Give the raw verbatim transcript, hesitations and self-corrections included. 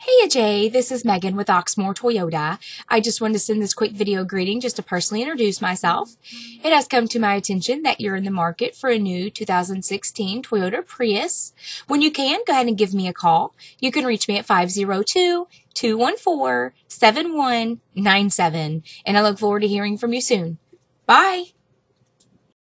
Hey Ajay, this is Megan with Oxmoor Toyota. I just wanted to send this quick video greeting just to personally introduce myself. It has come to my attention that you're in the market for a new two thousand sixteen Toyota Prius. When you can, go ahead and give me a call. You can reach me at five oh two, two one four, seven one nine seven, and I look forward to hearing from you soon. Bye!